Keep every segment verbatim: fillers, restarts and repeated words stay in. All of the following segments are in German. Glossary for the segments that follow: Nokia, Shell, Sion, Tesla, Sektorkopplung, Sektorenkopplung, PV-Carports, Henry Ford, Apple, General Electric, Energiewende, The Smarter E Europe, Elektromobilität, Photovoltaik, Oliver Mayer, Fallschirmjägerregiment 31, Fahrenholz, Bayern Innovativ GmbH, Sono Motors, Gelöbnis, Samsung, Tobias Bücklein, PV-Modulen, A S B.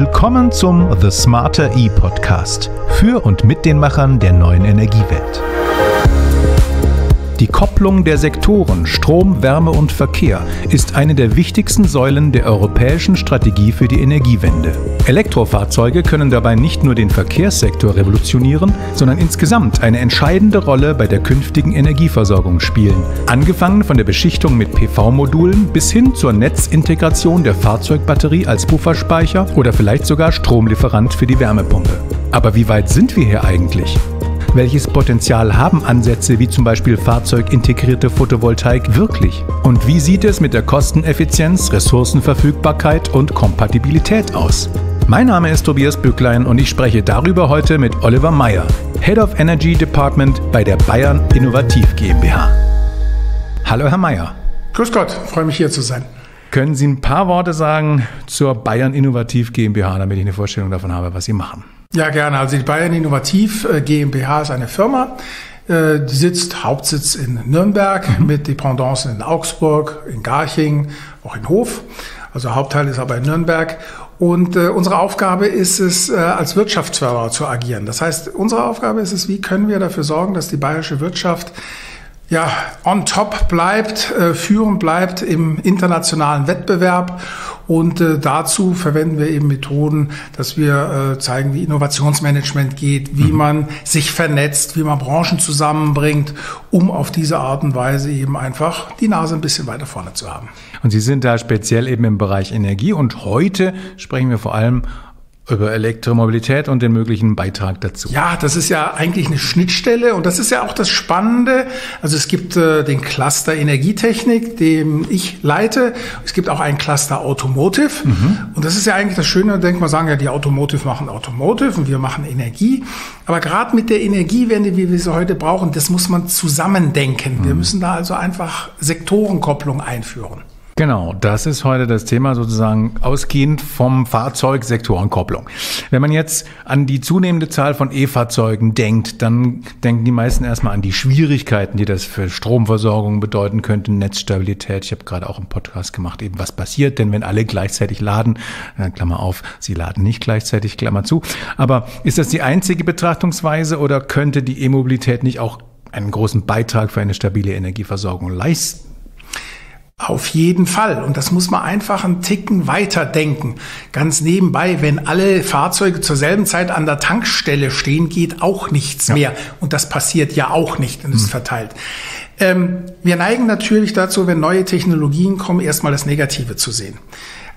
Willkommen zum The Smarter E Podcast für und mit den Machern der neuen Energiewelt. Die Kopplung der Sektoren Strom, Wärme und Verkehr ist eine der wichtigsten Säulen der europäischen Strategie für die Energiewende. Elektrofahrzeuge können dabei nicht nur den Verkehrssektor revolutionieren, sondern insgesamt eine entscheidende Rolle bei der künftigen Energieversorgung spielen. Angefangen von der Beschichtung mit P V-Modulen bis hin zur Netzintegration der Fahrzeugbatterie als Pufferspeicher oder vielleicht sogar Stromlieferant für die Wärmepumpe. Aber wie weit sind wir hier eigentlich? Welches Potenzial haben Ansätze wie zum Beispiel fahrzeugintegrierte Photovoltaik wirklich? Und wie sieht es mit der Kosteneffizienz, Ressourcenverfügbarkeit und Kompatibilität aus? Mein Name ist Tobias Bücklein und ich spreche darüber heute mit Oliver Mayer, Head of Energy Department bei der Bayern Innovativ GmbH. Hallo Herr Mayer. Grüß Gott, freue mich hier zu sein. Können Sie ein paar Worte sagen zur Bayern Innovativ GmbH, damit ich eine Vorstellung davon habe, was Sie machen? Ja, gerne. Also die Bayern Innovativ GmbH ist eine Firma, die sitzt, Hauptsitz in Nürnberg, mhm. mit Dependancen in Augsburg, in Garching, auch in Hof. Also Hauptteil ist aber in Nürnberg. Und äh, unsere Aufgabe ist es, äh, als Wirtschaftsförderer zu agieren. Das heißt, unsere Aufgabe ist es, wie können wir dafür sorgen, dass die bayerische Wirtschaft ja on top bleibt, äh, führend bleibt im internationalen Wettbewerb. Und äh, dazu verwenden wir eben Methoden, dass wir äh, zeigen, wie Innovationsmanagement geht, wie mhm. man sich vernetzt, wie man Branchen zusammenbringt, um auf diese Art und Weise eben einfach die Nase ein bisschen weiter vorne zu haben. Und Sie sind da speziell eben im Bereich Energie und heute sprechen wir vor allem über Elektromobilität und den möglichen Beitrag dazu. Ja, das ist ja eigentlich eine Schnittstelle und das ist ja auch das Spannende. Also es gibt äh, den Cluster Energietechnik, den ich leite. Es gibt auch einen Cluster Automotive. Mhm. Und das ist ja eigentlich das Schöne. Ich denke, man sagen ja, die Automotive machen Automotive und wir machen Energie. Aber gerade mit der Energiewende, wie wir sie heute brauchen, das muss man zusammendenken. Mhm. Wir müssen da also einfach Sektorenkopplung einführen. Genau, das ist heute das Thema sozusagen ausgehend vom Fahrzeugsektorenkopplung. Wenn man jetzt an die zunehmende Zahl von E-Fahrzeugen denkt, dann denken die meisten erstmal an die Schwierigkeiten, die das für Stromversorgung bedeuten könnte, Netzstabilität. Ich habe gerade auch einen Podcast gemacht, eben was passiert denn, wenn alle gleichzeitig laden, Klammer auf, sie laden nicht gleichzeitig, Klammer zu. Aber ist das die einzige Betrachtungsweise oder könnte die E-Mobilität nicht auch einen großen Beitrag für eine stabile Energieversorgung leisten? Auf jeden Fall. Und das muss man einfach einen Ticken weiterdenken. Ganz nebenbei, wenn alle Fahrzeuge zur selben Zeit an der Tankstelle stehen, geht auch nichts ja. mehr. Und das passiert ja auch nicht und ist mhm. verteilt. Ähm, wir neigen natürlich dazu, wenn neue Technologien kommen, erstmal das Negative zu sehen.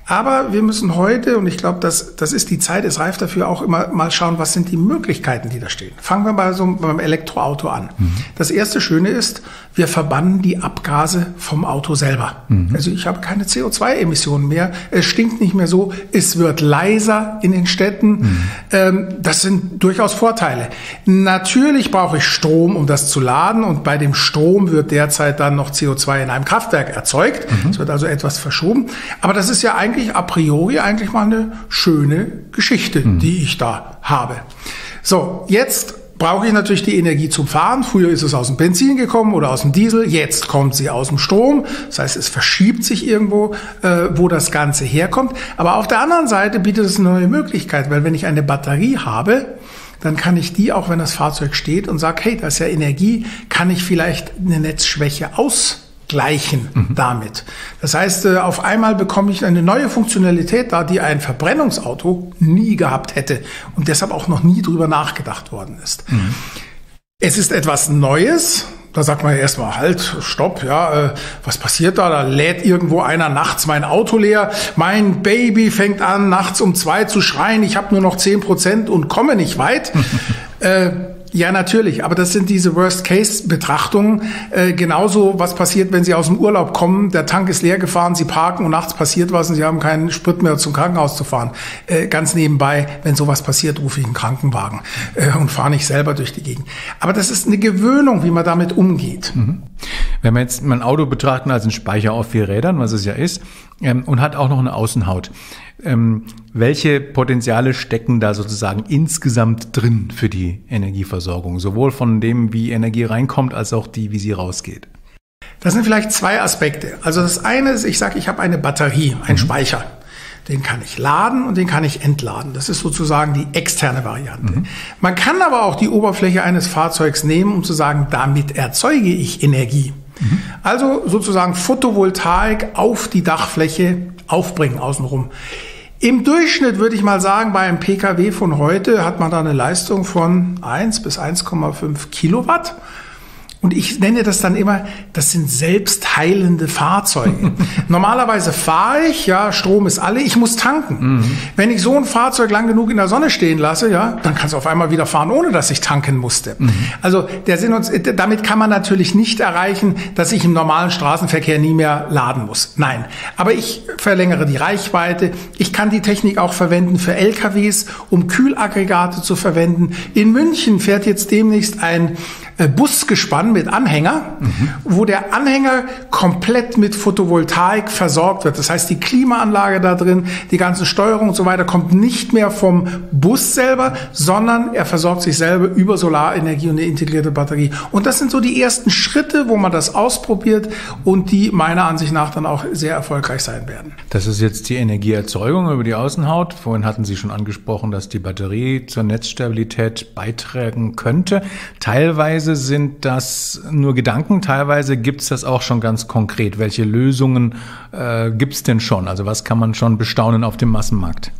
Aber wir müssen heute, und ich glaube, das, das ist die Zeit, ist reif dafür, auch immer mal schauen, was sind die Möglichkeiten, die da stehen. Fangen wir mal so beim Elektroauto an. Mhm. Das erste Schöne ist, wir verbannen die Abgase vom Auto selber. Mhm. Also ich habe keine C O zwei Emissionen mehr, es stinkt nicht mehr so, es wird leiser in den Städten. Mhm. Ähm, das sind durchaus Vorteile. Natürlich brauche ich Strom, um das zu laden und bei dem Strom wird derzeit dann noch C O zwei in einem Kraftwerk erzeugt. Mhm. Es wird also etwas verschoben. Aber das ist ja eigentlich a priori eigentlich mal eine schöne Geschichte, mhm. die ich da habe. So, jetzt brauche ich natürlich die Energie zum Fahren. Früher ist es aus dem Benzin gekommen oder aus dem Diesel. Jetzt kommt sie aus dem Strom. Das heißt, es verschiebt sich irgendwo, äh, wo das Ganze herkommt. Aber auf der anderen Seite bietet es eine neue Möglichkeit, weil wenn ich eine Batterie habe, dann kann ich die, auch wenn das Fahrzeug steht und sagt, hey, das ist ja Energie, kann ich vielleicht eine Netzschwäche aus gleichen mhm. damit. Das heißt, auf einmal bekomme ich eine neue Funktionalität da, die ein Verbrennungsauto nie gehabt hätte und deshalb auch noch nie drüber nachgedacht worden ist. Mhm. Es ist etwas Neues. Da sagt man erstmal, halt, stopp, ja, äh, was passiert da? Da lädt irgendwo einer nachts mein Auto leer. Mein Baby fängt an, nachts um zwei zu schreien. Ich habe nur noch zehn Prozent und komme nicht weit. äh, Ja, natürlich. Aber das sind diese Worst-Case-Betrachtungen. Äh, genauso, was passiert, wenn Sie aus dem Urlaub kommen, der Tank ist leer gefahren, Sie parken und nachts passiert was und Sie haben keinen Sprit mehr zum Krankenhaus zu fahren. Äh, ganz nebenbei, wenn sowas passiert, rufe ich einen Krankenwagen äh, und fahre nicht selber durch die Gegend. Aber das ist eine Gewöhnung, wie man damit umgeht. Mhm. Wenn wir jetzt mein Auto betrachten als einen Speicher auf vier Rädern, was es ja ist, ähm, und hat auch noch eine Außenhaut. Ähm, welche Potenziale stecken da sozusagen insgesamt drin für die Energieversorgung? Sowohl von dem, wie Energie reinkommt, als auch die, wie sie rausgeht. Das sind vielleicht zwei Aspekte. Also das eine ist, ich sage, ich habe eine Batterie, einen mhm. Speicher. Den kann ich laden und den kann ich entladen. Das ist sozusagen die externe Variante. Mhm. Man kann aber auch die Oberfläche eines Fahrzeugs nehmen, um zu sagen, damit erzeuge ich Energie. Mhm. Also sozusagen Photovoltaik auf die Dachfläche aufbringen außenrum. Im Durchschnitt würde ich mal sagen, bei einem P K W von heute hat man da eine Leistung von eins bis eins Komma fünf Kilowatt. Und ich nenne das dann immer, das sind selbstheilende Fahrzeuge. Normalerweise fahre ich, ja, Strom ist alle, ich muss tanken. Mhm. Wenn ich so ein Fahrzeug lang genug in der Sonne stehen lasse, ja, dann kann es auf einmal wieder fahren, ohne dass ich tanken musste. Mhm. Also der Sinn und, damit kann man natürlich nicht erreichen, dass ich im normalen Straßenverkehr nie mehr laden muss. Nein, aber ich verlängere die Reichweite. Ich kann die Technik auch verwenden für L K Ws, um Kühlaggregate zu verwenden. In München fährt jetzt demnächst ein Busgespann mit Anhänger, mhm. wo der Anhänger komplett mit Photovoltaik versorgt wird. Das heißt, die Klimaanlage da drin, die ganze Steuerung und so weiter kommt nicht mehr vom Bus selber, sondern er versorgt sich selber über Solarenergie und eine integrierte Batterie. Und das sind so die ersten Schritte, wo man das ausprobiert und die meiner Ansicht nach dann auch sehr erfolgreich sein werden. Das ist jetzt die Energieerzeugung über die Außenhaut. Vorhin hatten Sie schon angesprochen, dass die Batterie zur Netzstabilität beitragen könnte. Teilweise sind das nur Gedanken, teilweise gibt es das auch schon ganz konkret. Welche Lösungen äh, gibt es denn schon? Also was kann man schon bestaunen auf dem Massenmarkt?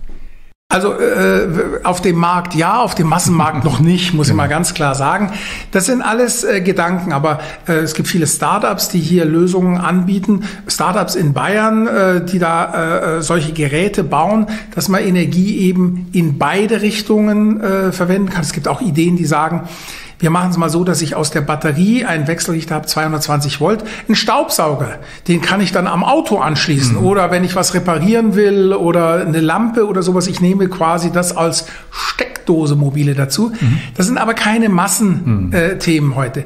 Also äh, auf dem Markt ja, auf dem Massenmarkt noch nicht, muss ich mal ganz klar sagen. Das sind alles äh, Gedanken, aber äh, es gibt viele Startups, die hier Lösungen anbieten. Startups in Bayern, äh, die da äh, solche Geräte bauen, dass man Energie eben in beide Richtungen äh, verwenden kann. Es gibt auch Ideen, die sagen, wir machen es mal so, dass ich aus der Batterie einen Wechselrichter habe, zweihundertzwanzig Volt, einen Staubsauger, den kann ich dann am Auto anschließen. Mhm. Oder wenn ich was reparieren will oder eine Lampe oder sowas, ich nehme quasi das als Steckdose mobile dazu. Mhm. Das sind aber keine Massenthemen mhm. äh, heute.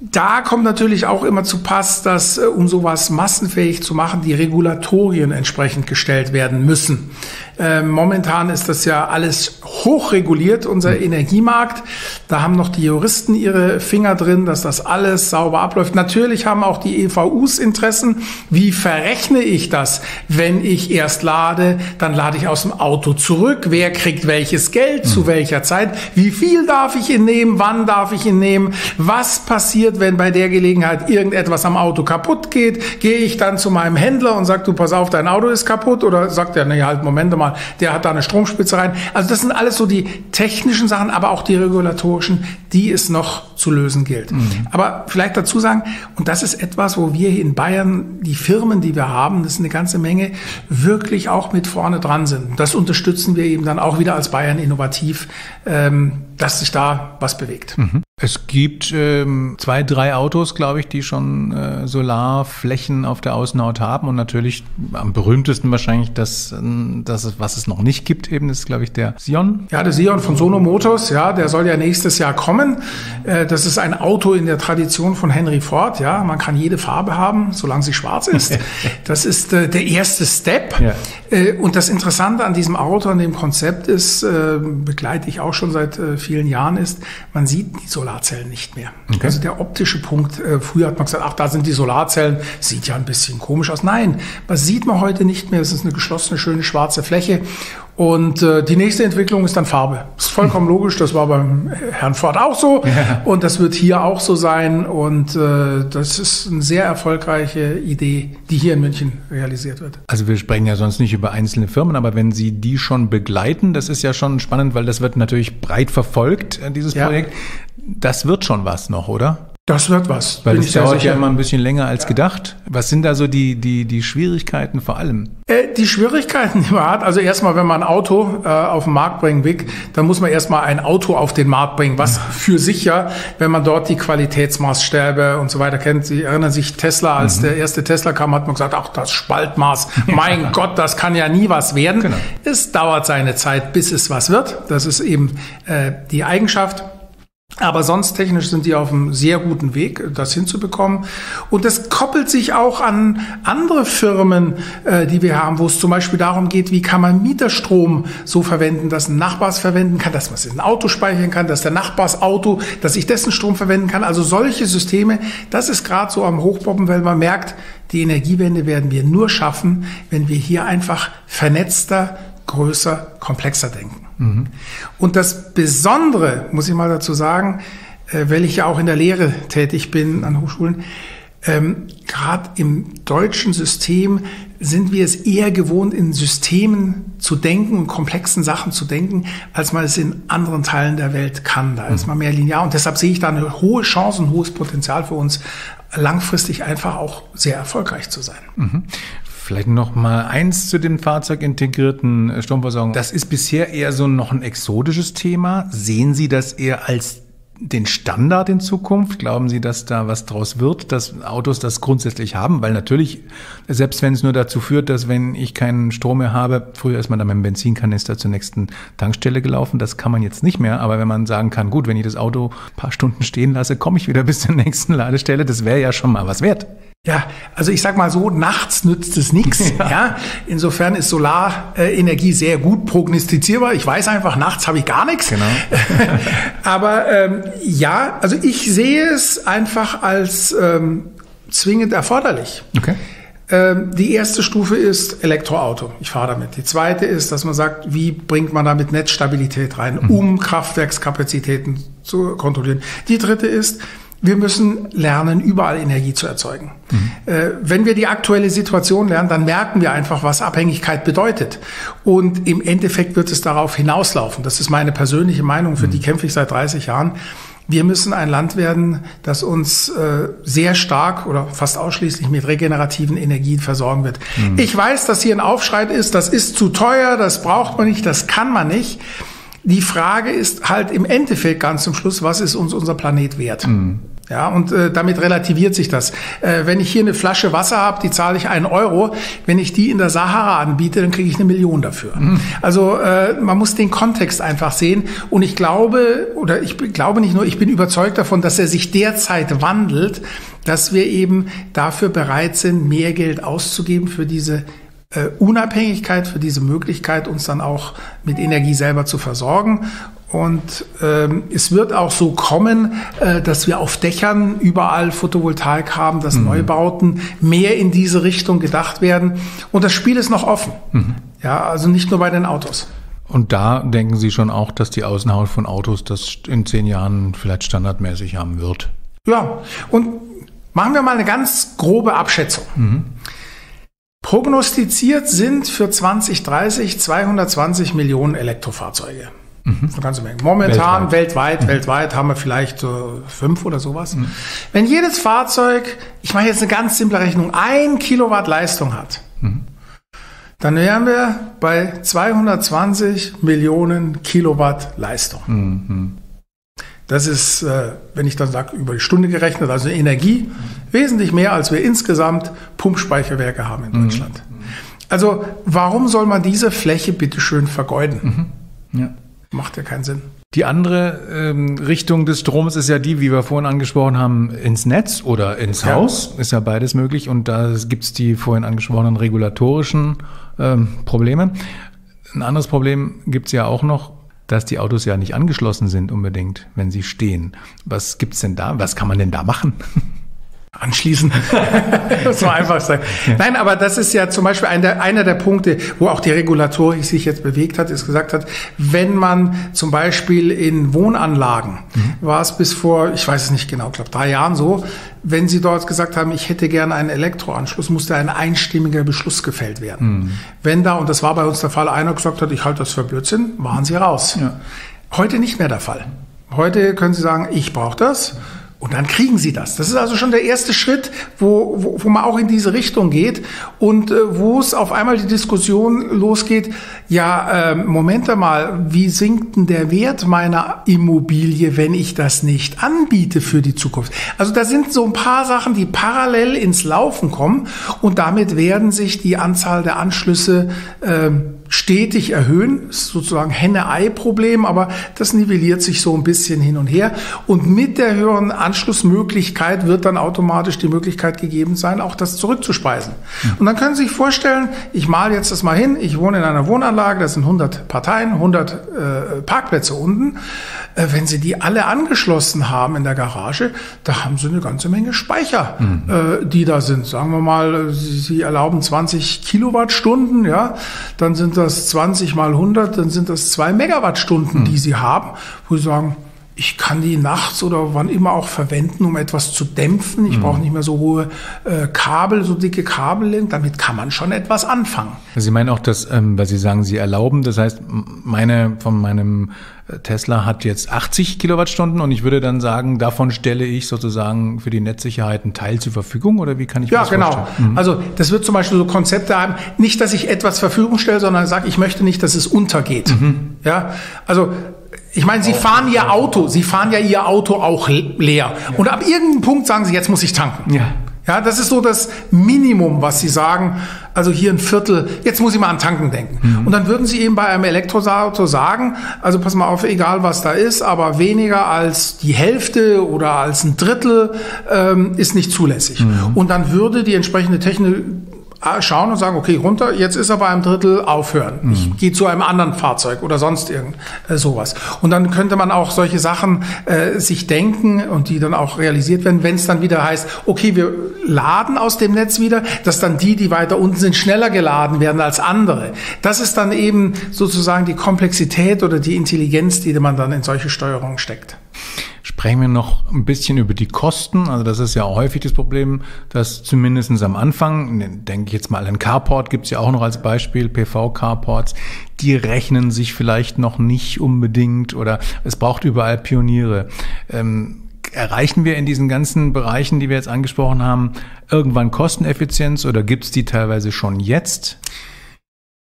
Da kommt natürlich auch immer zu Pass, dass, um sowas massenfähig zu machen, die Regulatorien entsprechend gestellt werden müssen. Ähm, momentan ist das ja alles hochreguliert, unser Energiemarkt. Da haben noch die Juristen ihre Finger drin, dass das alles sauber abläuft. Natürlich haben auch die E V Us Interessen. Wie verrechne ich das? Wenn ich erst lade, dann lade ich aus dem Auto zurück. Wer kriegt welches Geld, zu welcher Zeit? Wie viel darf ich ihn nehmen? Wann darf ich ihn nehmen? Was passiert, wenn bei der Gelegenheit irgendetwas am Auto kaputt geht? Gehe ich dann zu meinem Händler und sage, du, pass auf, dein Auto ist kaputt? Oder sagt er, nee, halt, Moment mal, der hat da eine Stromspitze rein. Also das sind alles so die technischen Sachen, aber auch die regulatorischen, die es noch zu lösen gilt. Mhm. Aber vielleicht dazu sagen, und das ist etwas, wo wir in Bayern, die Firmen, die wir haben, das ist eine ganze Menge, wirklich auch mit vorne dran sind. Das unterstützen wir eben dann auch wieder als Bayern Innovativ, dass sich da was bewegt. Mhm. Es gibt ähm, zwei, drei Autos, glaube ich, die schon äh, Solarflächen auf der Außenhaut haben. Und natürlich am berühmtesten wahrscheinlich das, das, was es noch nicht gibt, eben ist, glaube ich, der Sion. Ja, der Sion von Sono Motors, ja, der soll ja nächstes Jahr kommen. Äh, das ist ein Auto in der Tradition von Henry Ford. Ja, man kann jede Farbe haben, solange sie schwarz ist. Das ist äh, der erste Step. Ja. Äh, und das Interessante an diesem Auto, an dem Konzept ist, äh, begleite ich auch schon seit äh, vielen Jahren, ist, man sieht die Solar Solarzellen nicht mehr. Okay. Also der optische Punkt, äh, früher hat man gesagt, ach, da sind die Solarzellen, sieht ja ein bisschen komisch aus. Nein, das sieht man heute nicht mehr. Es ist eine geschlossene, schöne schwarze Fläche. Und äh, die nächste Entwicklung ist dann Farbe. Das ist vollkommen logisch, das war beim Herrn Ford auch so. Ja. Und das wird hier auch so sein. Und äh, das ist eine sehr erfolgreiche Idee, die hier in München realisiert wird. Also wir sprechen ja sonst nicht über einzelne Firmen, aber wenn Sie die schon begleiten, das ist ja schon spannend, weil das wird natürlich breit verfolgt, dieses ja. Projekt. Das wird schon was noch, oder? Das wird was. Weil es dauert ja immer ein bisschen länger als ja. gedacht. Was sind da so die, die, die Schwierigkeiten vor allem? Äh, die Schwierigkeiten, die man hat, also erstmal, wenn man ein Auto äh, auf den Markt bringen will, dann muss man erstmal ein Auto auf den Markt bringen, was mhm. für sich ja, wenn man dort die Qualitätsmaßstäbe und so weiter kennt. Sie erinnern sich, Tesla, als mhm. der erste Tesla kam, hat man gesagt, ach, das Spaltmaß, mein Gott, das kann ja nie was werden. Genau. Es dauert seine Zeit, bis es was wird. Das ist eben äh, die Eigenschaft. Aber sonst technisch sind die auf einem sehr guten Weg, das hinzubekommen. Und das koppelt sich auch an andere Firmen, äh, die wir haben, wo es zum Beispiel darum geht, wie kann man Mieterstrom so verwenden, dass ein Nachbar es verwenden kann, dass man es in ein Auto speichern kann, dass der Nachbars Auto, dass ich dessen Strom verwenden kann. Also solche Systeme, das ist gerade so am Hochpoppen, weil man merkt, die Energiewende werden wir nur schaffen, wenn wir hier einfach vernetzter, größer, komplexer denken. Mhm. Und das Besondere, muss ich mal dazu sagen, äh, weil ich ja auch in der Lehre tätig bin an Hochschulen, ähm, gerade im deutschen System sind wir es eher gewohnt, in Systemen zu denken und komplexen Sachen zu denken, als man es in anderen Teilen der Welt kann. Da mhm. ist man mehr linear und deshalb sehe ich da eine hohe Chance und hohes Potenzial für uns, langfristig einfach auch sehr erfolgreich zu sein. Mhm. Vielleicht noch mal eins zu dem fahrzeugintegrierten Stromversorgung. Das ist bisher eher so noch ein exotisches Thema. Sehen Sie das eher als den Standard in Zukunft? Glauben Sie, dass da was draus wird, dass Autos das grundsätzlich haben? Weil natürlich, selbst wenn es nur dazu führt, dass wenn ich keinen Strom mehr habe, früher ist man dann mit dem Benzinkanister zur nächsten Tankstelle gelaufen. Das kann man jetzt nicht mehr. Aber wenn man sagen kann, gut, wenn ich das Auto ein paar Stunden stehen lasse, komme ich wieder bis zur nächsten Ladestelle. Das wäre ja schon mal was wert. Ja, also ich sag mal so, nachts nützt es nichts. Ja. Ja. Insofern ist Solarenergie äh, sehr gut prognostizierbar. Ich weiß einfach, nachts habe ich gar nichts. Genau. Aber ähm, ja, also ich sehe es einfach als ähm, zwingend erforderlich. Okay. Ähm, die erste Stufe ist Elektroauto. Ich fahre damit. Die zweite ist, dass man sagt, wie bringt man damit Netzstabilität rein, mhm. um Kraftwerkskapazitäten zu kontrollieren. Die dritte ist, wir müssen lernen, überall Energie zu erzeugen. Mhm. Äh, wenn wir die aktuelle Situation lernen, dann merken wir einfach, was Abhängigkeit bedeutet. Und im Endeffekt wird es darauf hinauslaufen. Das ist meine persönliche Meinung, für mhm. die kämpfe ich seit dreißig Jahren. Wir müssen ein Land werden, das uns äh, sehr stark oder fast ausschließlich mit regenerativen Energien versorgen wird. Mhm. Ich weiß, dass hier ein Aufschrei ist, das ist zu teuer, das braucht man nicht, das kann man nicht. Die Frage ist halt im Endeffekt ganz zum Schluss, was ist uns unser Planet wert? Mhm. Ja, und äh, damit relativiert sich das. Äh, wenn ich hier eine Flasche Wasser habe, die zahle ich einen Euro. Wenn ich die in der Sahara anbiete, dann kriege ich eine Million dafür. Mhm. Also äh, man muss den Kontext einfach sehen. Und ich glaube, oder ich glaube nicht nur, ich bin überzeugt davon, dass er sich derzeit wandelt, dass wir eben dafür bereit sind, mehr Geld auszugeben für diese äh, Unabhängigkeit, für diese Möglichkeit, uns dann auch mit Energie selber zu versorgen. Und ähm, es wird auch so kommen, äh, dass wir auf Dächern überall Photovoltaik haben, dass mhm. Neubauten mehr in diese Richtung gedacht werden. Und das Spiel ist noch offen. Mhm. Ja, also nicht nur bei den Autos. Und da denken Sie schon auch, dass die Außenhaut von Autos das in zehn Jahren vielleicht standardmäßig haben wird? Ja, und machen wir mal eine ganz grobe Abschätzung. Mhm. Prognostiziert sind für zwanzig dreißig zweihundertzwanzig Millionen Elektrofahrzeuge. Mhm. Momentan, weltweit, weltweit, mhm. weltweit haben wir vielleicht äh, fünf oder sowas. Mhm. Wenn jedes Fahrzeug, ich mache jetzt eine ganz simple Rechnung, ein Kilowatt Leistung hat, mhm. dann wären wir bei zweihundertzwanzig Millionen Kilowatt Leistung. Mhm. Das ist, äh, wenn ich dann sage, über die Stunde gerechnet, also Energie, mhm. wesentlich mehr, als wir insgesamt Pumpspeicherwerke haben in Deutschland. Mhm. Also warum soll man diese Fläche bitteschön vergeuden? Mhm. Ja. Macht ja keinen Sinn. Die andere ähm, Richtung des Stroms ist ja die, wie wir vorhin angesprochen haben, ins Netz oder ins ja. Haus. Ist ja beides möglich. Und da gibt es die vorhin angesprochenen regulatorischen ähm, Probleme. Ein anderes Problem gibt es ja auch noch, dass die Autos ja nicht angeschlossen sind unbedingt, wenn sie stehen. Was gibt's denn da? Was kann man denn da machen? Anschließen, muss man einfach sagen. Nein, aber das ist ja zum Beispiel einer der, einer der Punkte, wo auch die Regulatorik sich jetzt bewegt hat, ist gesagt hat, wenn man zum Beispiel in Wohnanlagen, mhm. war es bis vor, ich weiß es nicht genau, ich glaube drei Jahren so, wenn Sie dort gesagt haben, ich hätte gerne einen Elektroanschluss, musste ein einstimmiger Beschluss gefällt werden. Mhm. Wenn da, und das war bei uns der Fall, einer gesagt hat, ich halte das für Blödsinn, waren Sie raus. Ja. Heute nicht mehr der Fall. Heute können Sie sagen, ich brauche das. Und dann kriegen sie das. Das ist also schon der erste Schritt, wo, wo, wo man auch in diese Richtung geht und äh, wo es auf einmal die Diskussion losgeht, ja, äh, Moment mal, wie sinkt denn der Wert meiner Immobilie, wenn ich das nicht anbiete für die Zukunft? Also da sind so ein paar Sachen, die parallel ins Laufen kommen und damit werden sich die Anzahl der Anschlüsse äh, stetig erhöhen. Das ist sozusagen Henne-Ei-Problem, aber das nivelliert sich so ein bisschen hin und her. Und mit der höheren Anschlussmöglichkeit wird dann automatisch die Möglichkeit gegeben sein, auch das zurückzuspeisen. Und dann können Sie sich vorstellen, ich male jetzt das mal hin, ich wohne in einer Wohnanlage, das sind hundert Parteien, hundert äh, Parkplätze unten. Äh, wenn Sie die alle angeschlossen haben in der Garage, da haben Sie eine ganze Menge Speicher, mhm. äh, die da sind. Sagen wir mal, Sie, Sie erlauben zwanzig Kilowattstunden, ja, dann sind das zwanzig mal hundert, dann sind das zwei Megawattstunden, mhm. die Sie haben, wo Sie sagen, ich kann die nachts oder wann immer auch verwenden, um etwas zu dämpfen. Ich mhm. brauche nicht mehr so hohe äh, Kabel, so dicke Kabel. Damit kann man schon etwas anfangen. Sie meinen auch, dass, ähm, weil Sie sagen, Sie erlauben, das heißt, meine von meinem Tesla hat jetzt achtzig Kilowattstunden und ich würde dann sagen, davon stelle ich sozusagen für die Netzsicherheit einen Teil zur Verfügung oder wie kann ich mir das vorstellen? Ja, genau. Mhm. Also das wird zum Beispiel so Konzepte haben, nicht, dass ich etwas zur Verfügung stelle, sondern sage, ich möchte nicht, dass es untergeht. Mhm. Ja, also ich meine, Sie fahren Ihr Auto, Sie fahren ja Ihr Auto auch leer. Und ab irgendeinem Punkt sagen Sie, jetzt muss ich tanken. Ja. Ja, das ist so das Minimum, was Sie sagen. Also hier ein Viertel, jetzt muss ich mal an Tanken denken. Mhm. Und dann würden Sie eben bei einem Elektroauto sagen, also pass mal auf, egal was da ist, aber weniger als die Hälfte oder als ein Drittel ähm, ist nicht zulässig. Mhm. Und dann würde die entsprechende Technik schauen und sagen, okay, runter, jetzt ist er bei einem Drittel, aufhören. Mhm. Ich gehe zu einem anderen Fahrzeug oder sonst irgend äh, sowas. Und dann könnte man auch solche Sachen äh, sich denken und die dann auch realisiert werden, wenn es dann wieder heißt, okay, wir laden aus dem Netz wieder, dass dann die, die weiter unten sind, schneller geladen werden als andere. Das ist dann eben sozusagen die Komplexität oder die Intelligenz, die man dann in solche Steuerungen steckt. Sprechen wir noch ein bisschen über die Kosten. Also das ist ja auch häufig das Problem, dass zumindest am Anfang, denke ich jetzt mal an Carport, gibt es ja auch noch als Beispiel, P V-Carports, die rechnen sich vielleicht noch nicht unbedingt oder es braucht überall Pioniere. Ähm, erreichen wir in diesen ganzen Bereichen, die wir jetzt angesprochen haben, irgendwann Kosteneffizienz oder gibt es die teilweise schon jetzt?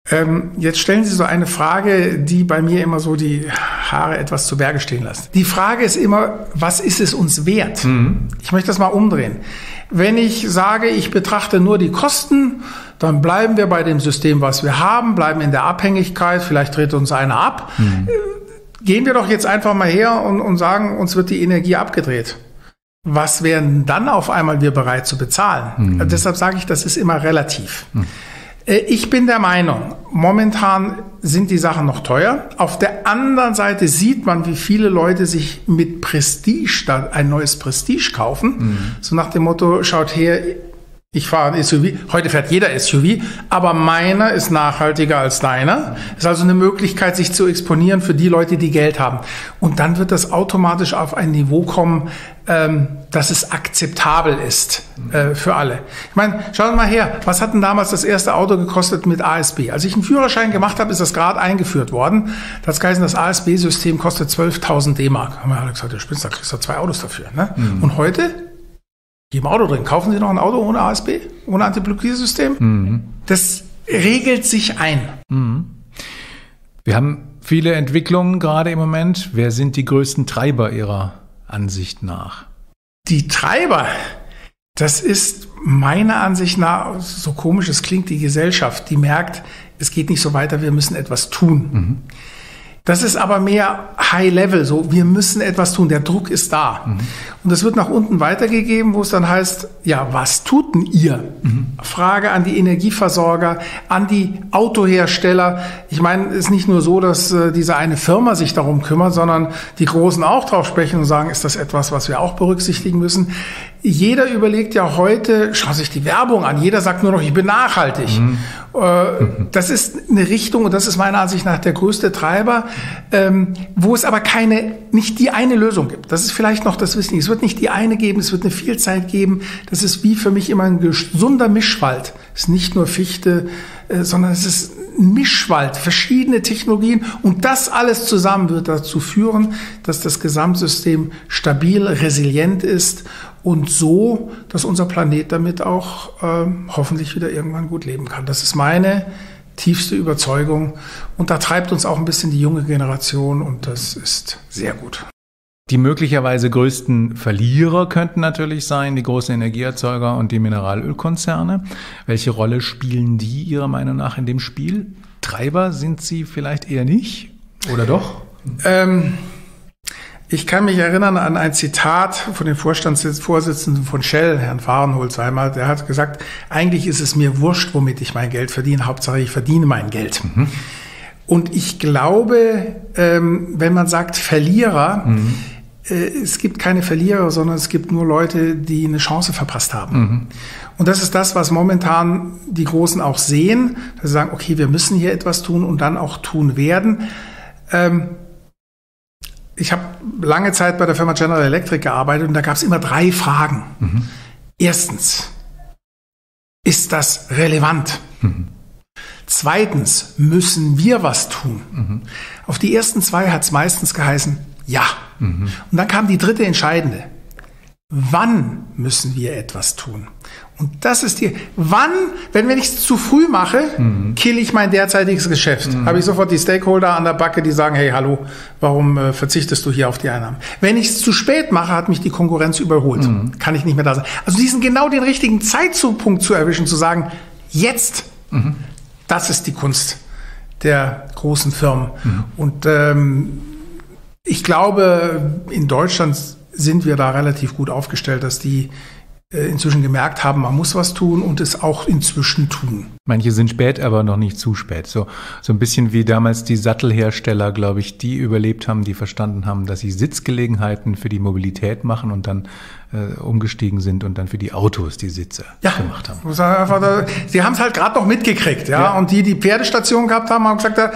Ähm, jetzt stellen Sie so eine Frage, die bei mir immer so die Haare etwas zu Berge stehen lässt. Die Frage ist immer, was ist es uns wert? Mhm. Ich möchte das mal umdrehen. Wenn ich sage, ich betrachte nur die Kosten, dann bleiben wir bei dem System, was wir haben, bleiben in der Abhängigkeit, vielleicht dreht uns einer ab. Mhm. Gehen wir doch jetzt einfach mal her und, und sagen, uns wird die Energie abgedreht. Was wären dann auf einmal wir bereit zu bezahlen? Mhm. Also deshalb sage ich, das ist immer relativ. Mhm. Ich bin der Meinung, momentan sind die Sachen noch teuer. Auf der anderen Seite sieht man, wie viele Leute sich mit Prestige ein neues Prestige kaufen. Mhm. So nach dem Motto, schaut her, ich fahre ein S U V. Heute fährt jeder S U V, aber meiner ist nachhaltiger als deiner. Ist also eine Möglichkeit, sich zu exponieren für die Leute, die Geld haben. Und dann wird das automatisch auf ein Niveau kommen, dass es akzeptabel ist äh, für alle. Ich meine, schauen wir mal her, was hat denn damals das erste Auto gekostet mit A S B? Als ich einen Führerschein gemacht habe, ist das gerade eingeführt worden. Das heißt, das A S B-System kostet zwölftausend D-Mark. Haben wir alle gesagt, du spinnst, da kriegst du zwei Autos dafür. Ne? Mhm. Und heute? Gib ein Auto drin. Kaufen Sie noch ein Auto ohne A S B? Ohne Anti-Blockiersystem? Mhm. Das regelt sich ein. Mhm. Wir haben viele Entwicklungen gerade im Moment. Wer sind die größten Treiber Ihrer Ansicht nach? Die Treiber, das ist meiner Ansicht nach, so komisch es klingt, die Gesellschaft, die merkt, es geht nicht so weiter, wir müssen etwas tun. Mhm. Das ist aber mehr High Level, so wir müssen etwas tun, der Druck ist da. Mhm. Und das wird nach unten weitergegeben, wo es dann heißt, ja, was tut denn ihr? Mhm. Frage an die Energieversorger, an die Autohersteller. Ich meine, es ist nicht nur so, dass äh, diese eine Firma sich darum kümmert, sondern die Großen auch drauf sprechen und sagen, ist das etwas, was wir auch berücksichtigen müssen? Jeder überlegt ja heute, schau sich die Werbung an, jeder sagt nur noch, ich bin nachhaltig. Mhm. Das ist eine Richtung und das ist meiner Ansicht nach der größte Treiber, wo es aber keine, nicht die eine Lösung gibt. Das ist vielleicht noch das Wissen. Es wird nicht die eine geben, es wird eine Vielzahl geben. Das ist wie für mich immer ein gesunder Mischwald. Es ist nicht nur Fichte, sondern es ist ein Mischwald, verschiedene Technologien und das alles zusammen wird dazu führen, dass das Gesamtsystem stabil, resilient ist und so, dass unser Planet damit auch äh, hoffentlich wieder irgendwann gut leben kann. Das ist meine tiefste Überzeugung. Und da treibt uns auch ein bisschen die junge Generation und das ist sehr gut. Die möglicherweise größten Verlierer könnten natürlich sein die großen Energieerzeuger und die Mineralölkonzerne. Welche Rolle spielen die Ihrer Meinung nach in dem Spiel? Treiber sind Sie vielleicht eher nicht, oder doch? Ähm, ich kann mich erinnern an ein Zitat von dem Vorstandsvorsitzenden von Shell, Herrn Fahrenholz einmal. Der hat gesagt, eigentlich ist es mir wurscht, womit ich mein Geld verdiene. Hauptsache, ich verdiene mein Geld. Mhm. Und ich glaube, ähm, wenn man sagt Verlierer, mhm. es gibt keine Verlierer, sondern es gibt nur Leute, die eine Chance verpasst haben. Mhm. Und das ist das, was momentan die Großen auch sehen, dass sie sagen, okay, wir müssen hier etwas tun und dann auch tun werden. Ähm, ich habe lange Zeit bei der Firma General Electric gearbeitet und da gab es immer drei Fragen. Mhm. Erstens, ist das relevant? Mhm. Zweitens, müssen wir was tun? Mhm. Auf die ersten zwei hat es meistens geheißen, ja. Mhm. Und dann kam die dritte entscheidende. Wann müssen wir etwas tun? Und das ist die, wann, wenn ich es zu früh mache, mhm. kille ich mein derzeitiges Geschäft. Mhm. Habe ich sofort die Stakeholder an der Backe, die sagen, hey, hallo, warum äh, verzichtest du hier auf die Einnahmen? Wenn ich es zu spät mache, hat mich die Konkurrenz überholt. Mhm. Kann ich nicht mehr da sein. Also diesen genau den richtigen Zeitpunkt zu erwischen, zu sagen, jetzt, mhm. das ist die Kunst der großen Firmen. Mhm. Und ähm, ich glaube, in Deutschland sind wir da relativ gut aufgestellt, dass die inzwischen gemerkt haben, man muss was tun und es auch inzwischen tun. Manche sind spät, aber noch nicht zu spät. So, so ein bisschen wie damals die Sattelhersteller, glaube ich, die überlebt haben, die verstanden haben, dass sie Sitzgelegenheiten für die Mobilität machen und dann äh, umgestiegen sind und dann für die Autos die Sitze ja, gemacht haben. Muss einfach da, sie haben es halt gerade noch mitgekriegt. ja. ja. Und die, die Pferdestation gehabt haben, haben gesagt, da,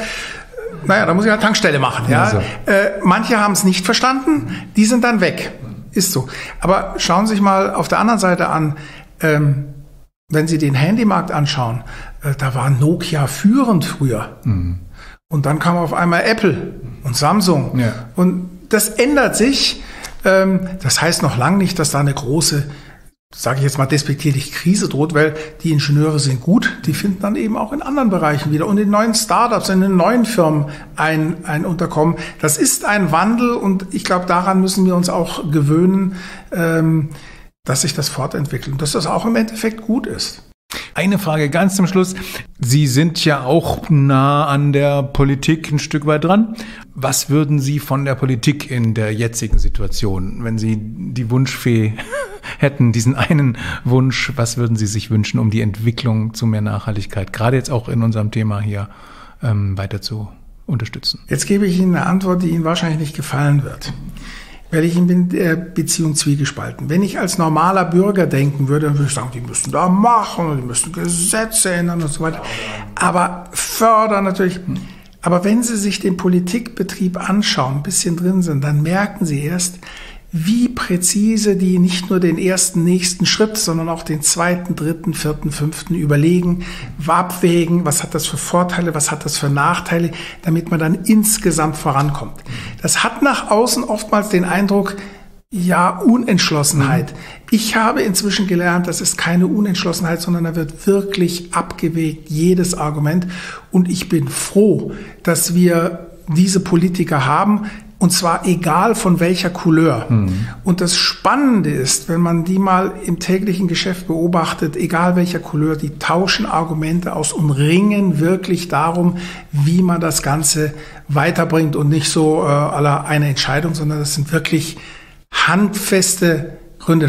naja, da muss ich eine Tankstelle machen. Ja. Also. Äh, manche haben es nicht verstanden, die sind dann weg. Ist so. Aber schauen Sie sich mal auf der anderen Seite an, ähm, wenn Sie den Handymarkt anschauen, äh, da war Nokia führend früher. Mhm. Und dann kam auf einmal Apple und Samsung. Ja. Und das ändert sich. Ähm, das heißt noch lange nicht, dass da eine große, sage ich jetzt mal despektierlich, Krise droht, weil die Ingenieure sind gut, die finden dann eben auch in anderen Bereichen wieder und in neuen Startups, in den neuen Firmen ein, ein Unterkommen. Das ist ein Wandel und ich glaube, daran müssen wir uns auch gewöhnen, ähm, dass sich das fortentwickelt und dass das auch im Endeffekt gut ist. Eine Frage ganz zum Schluss. Sie sind ja auch nah an der Politik ein Stück weit dran. Was würden Sie von der Politik in der jetzigen Situation, wenn Sie die Wunschfee hätten, diesen einen Wunsch, was würden Sie sich wünschen, um die Entwicklung zu mehr Nachhaltigkeit, gerade jetzt auch in unserem Thema hier, ähm, weiter zu unterstützen? Jetzt gebe ich Ihnen eine Antwort, die Ihnen wahrscheinlich nicht gefallen wird. Weil ich in der Beziehung zwiegespalten. Wenn ich als normaler Bürger denken würde, dann würde ich sagen, die müssen da machen, die müssen Gesetze ändern und so weiter. Aber fördern natürlich. Aber wenn Sie sich den Politikbetrieb anschauen, ein bisschen drin sind, dann merken Sie erst, wie präzise die nicht nur den ersten, nächsten Schritt, sondern auch den zweiten, dritten, vierten, fünften überlegen, abwägen, was hat das für Vorteile, was hat das für Nachteile, damit man dann insgesamt vorankommt. Das hat nach außen oftmals den Eindruck, ja, Unentschlossenheit. Ich habe inzwischen gelernt, das ist keine Unentschlossenheit, sondern da wird wirklich abgewägt, jedes Argument. Und ich bin froh, dass wir diese Politiker haben, und zwar egal von welcher Couleur. Mhm. Und das Spannende ist, wenn man die mal im täglichen Geschäft beobachtet, egal welcher Couleur, die tauschen Argumente aus und ringen wirklich darum, wie man das Ganze weiterbringt und nicht so äh, à la eine Entscheidung, sondern das sind wirklich handfeste Gründe.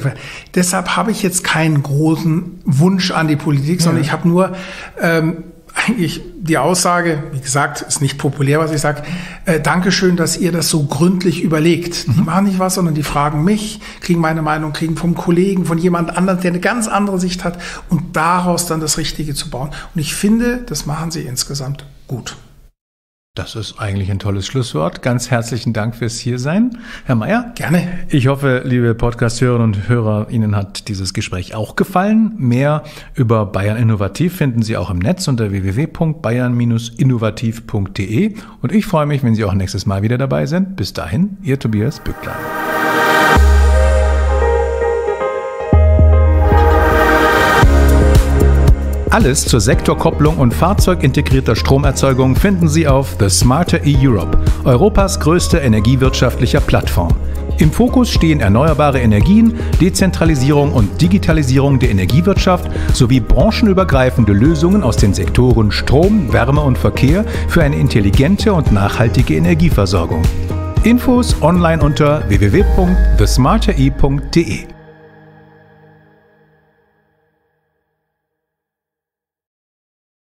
Deshalb habe ich jetzt keinen großen Wunsch an die Politik, ja. sondern ich habe nur ähm, eigentlich die Aussage, wie gesagt, ist nicht populär, was ich sage, äh, Dankeschön, dass ihr das so gründlich überlegt. Mhm. Die machen nicht was, sondern die fragen mich, kriegen meine Meinung, kriegen vom Kollegen, von jemand anderem, der eine ganz andere Sicht hat und daraus dann das Richtige zu bauen. Und ich finde, das machen sie insgesamt gut. Das ist eigentlich ein tolles Schlusswort. Ganz herzlichen Dank fürs Hiersein, Herr Mayer. Gerne. Ich hoffe, liebe Podcast-Hörerinnen und Hörer, Ihnen hat dieses Gespräch auch gefallen. Mehr über Bayern Innovativ finden Sie auch im Netz unter w w w punkt bayern strich innovativ punkt d e. Und ich freue mich, wenn Sie auch nächstes Mal wieder dabei sind. Bis dahin, Ihr Tobias Bücklein. Alles zur Sektorkopplung und fahrzeugintegrierter Stromerzeugung finden Sie auf The Smarter E Europe, Europas größte energiewirtschaftlicher Plattform. Im Fokus stehen erneuerbare Energien, Dezentralisierung und Digitalisierung der Energiewirtschaft sowie branchenübergreifende Lösungen aus den Sektoren Strom, Wärme und Verkehr für eine intelligente und nachhaltige Energieversorgung. Infos online unter w w w punkt the smarter e punkt d e.